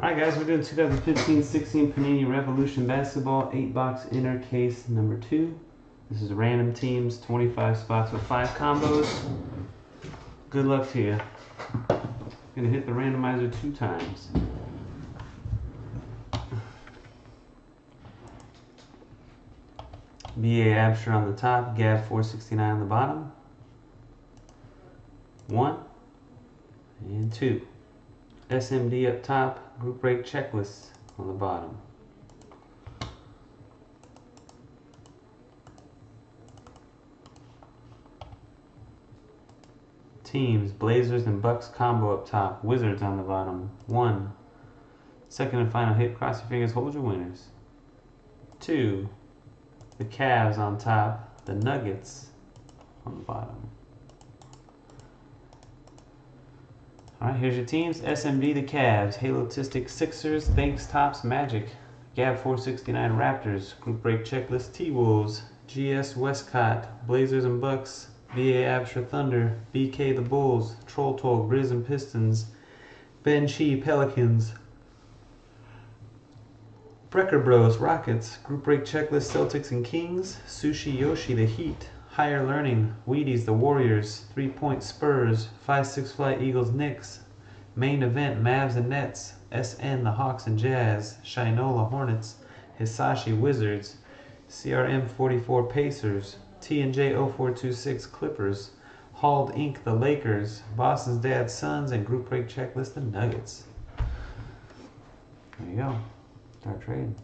Alright guys, we're doing 2015-16 Panini Revolution Basketball 8-box inner case number 2. This is random teams, 25 spots with 5 combos. Good luck to you. Gonna hit the randomizer 2 times. BA Absher on the top, Gav 469 on the bottom. 1 and 2. SMD up top, Group Break Checklist on the bottom. Teams, Blazers and Bucks combo up top, Wizards on the bottom. 1. Second and final hit, cross your fingers, hold your winners. 2. The Cavs on top, the Nuggets on the bottom. Alright, here's your teams. SMD, the Cavs. Halotistic, Sixers. Thanks, Topps, Magic. Gab 469, Raptors. Group Break Checklist, T-Wolves. GS, Westcott. Blazers and Bucks. VA Abstra, Thunder. BK, the Bulls. Troll Toll, Grizz and Pistons. Ben-Chi, Pelicans. Brecker Bros, Rockets. Group Break Checklist, Celtics and Kings. Sushi Yoshi, the Heat. Higher Learning, Wheaties, the Warriors. 3-Point, Spurs. 5-6-Flight, Eagles, Knicks. Main Event, Mavs and Nets. SN, the Hawks and Jazz. Shinola, Hornets. Hisashi, Wizards. CRM 44, Pacers. TNJ 426, Clippers. Hald Inc., the Lakers. Boston's Dad, Suns. And Group Break Checklist, the Nuggets. There you go. Start trading.